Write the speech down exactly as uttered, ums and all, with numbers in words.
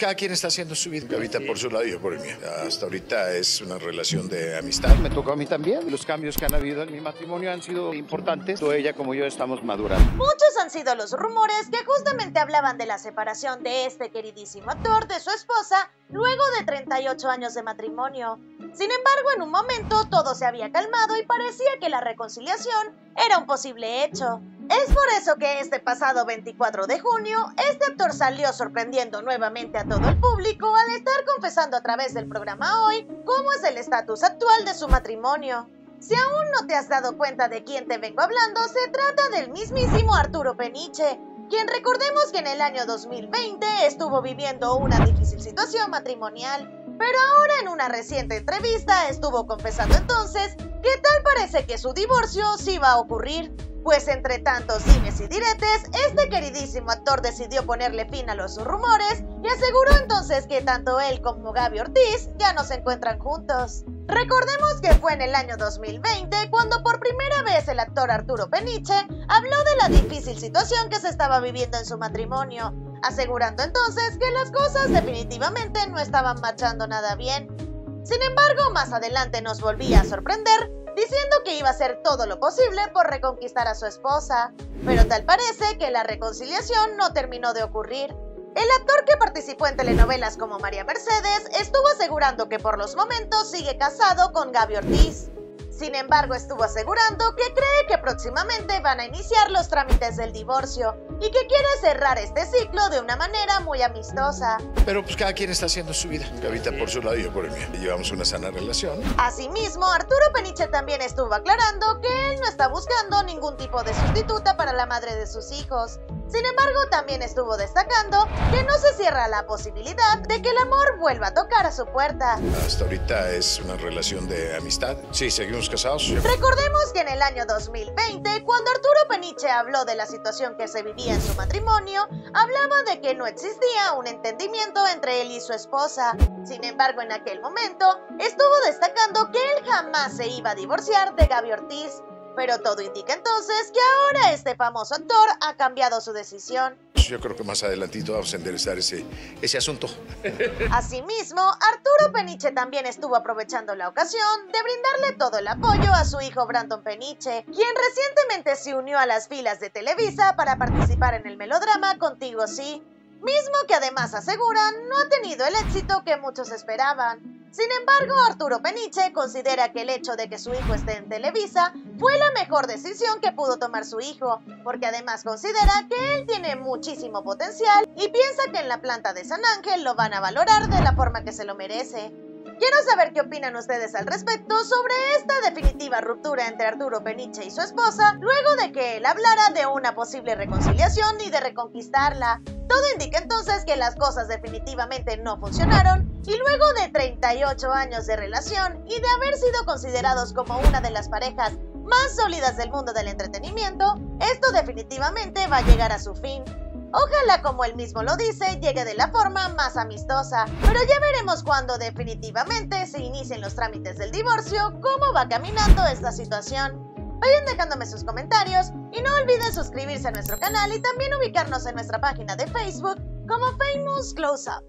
Cada quien está haciendo su vida. Gavita por su lado y yo por el mío. Hasta ahorita es una relación de amistad. Me tocó a mí también. Los cambios que han habido en mi matrimonio han sido importantes. Tanto ella como yo estamos madurando. Muchos han sido los rumores que justamente hablaban de la separación de este queridísimo actor de su esposa luego de treinta y ocho años de matrimonio. Sin embargo, en un momento todo se había calmado y parecía que la reconciliación era un posible hecho. Es por eso que este pasado veinticuatro de junio, este actor salió sorprendiendo nuevamente a todo el público al estar confesando a través del programa Hoy cómo es el estatus actual de su matrimonio. Si aún no te has dado cuenta de quién te vengo hablando, se trata del mismísimo Arturo Peniche, quien recordemos que en el año dos mil veinte estuvo viviendo una difícil situación matrimonial. Pero ahora en una reciente entrevista estuvo confesando entonces que tal parece que su divorcio sí va a ocurrir. Pues entre tantos dimes y diretes, este queridísimo actor decidió ponerle fin a los rumores y aseguró entonces que tanto él como Gaby Ortiz ya no se encuentran juntos. Recordemos que fue en el año dos mil veinte cuando por primera vez el actor Arturo Peniche habló de la difícil situación que se estaba viviendo en su matrimonio, asegurando entonces que las cosas definitivamente no estaban marchando nada bien. Sin embargo, más adelante nos volvía a sorprender diciendo que iba a hacer todo lo posible por reconquistar a su esposa, pero tal parece que la reconciliación no terminó de ocurrir. El actor que participó en telenovelas como María Mercedes estuvo asegurando que por los momentos sigue casado con Gaby Ortiz. Sin embargo, estuvo asegurando que cree que próximamente van a iniciar los trámites del divorcio y que quiere cerrar este ciclo de una manera muy amistosa. Pero pues cada quien está haciendo su vida. Gavita por su lado y yo por el mío. Llevamos una sana relación. Asimismo, Arturo Peniche también estuvo aclarando que él no está buscando ningún tipo de sustituta para la madre de sus hijos. Sin embargo, también estuvo destacando que no se cierra la posibilidad de que el amor vuelva a tocar a su puerta. Hasta ahorita es una relación de amistad. Sí, seguimos casados. Recordemos que en el año dos mil veinte, cuando Arturo Peniche habló de la situación que se vivía en su matrimonio, hablaba de que no existía un entendimiento entre él y su esposa. Sin embargo, en aquel momento, estuvo destacando que él jamás se iba a divorciar de Gaby Ortiz. Pero todo indica entonces que ahora este famoso actor ha cambiado su decisión. Yo creo que más adelantito vamos a enderezar ese, ese asunto. Asimismo, Arturo Peniche también estuvo aprovechando la ocasión de brindarle todo el apoyo a su hijo Brandon Peniche, quien recientemente se unió a las filas de Televisa para participar en el melodrama Contigo Sí, mismo que además aseguran no ha tenido el éxito que muchos esperaban. Sin embargo, Arturo Peniche considera que el hecho de que su hijo esté en Televisa fue la mejor decisión que pudo tomar su hijo, porque además considera que él tiene muchísimo potencial y piensa que en la planta de San Ángel lo van a valorar de la forma que se lo merece. Quiero saber qué opinan ustedes al respecto sobre esta definitiva ruptura entre Arturo Peniche y su esposa, luego de que él hablara de una posible reconciliación y de reconquistarla. Todo indica entonces que las cosas definitivamente no funcionaron y luego de treinta y ocho años de relación y de haber sido considerados como una de las parejas más sólidas del mundo del entretenimiento, esto definitivamente va a llegar a su fin. Ojalá, como él mismo lo dice, llegue de la forma más amistosa, pero ya veremos cuando definitivamente se inicien los trámites del divorcio, cómo va caminando esta situación. Vayan dejándome sus comentarios y no olviden suscribirse a nuestro canal y también ubicarnos en nuestra página de Facebook como Famous Close Up.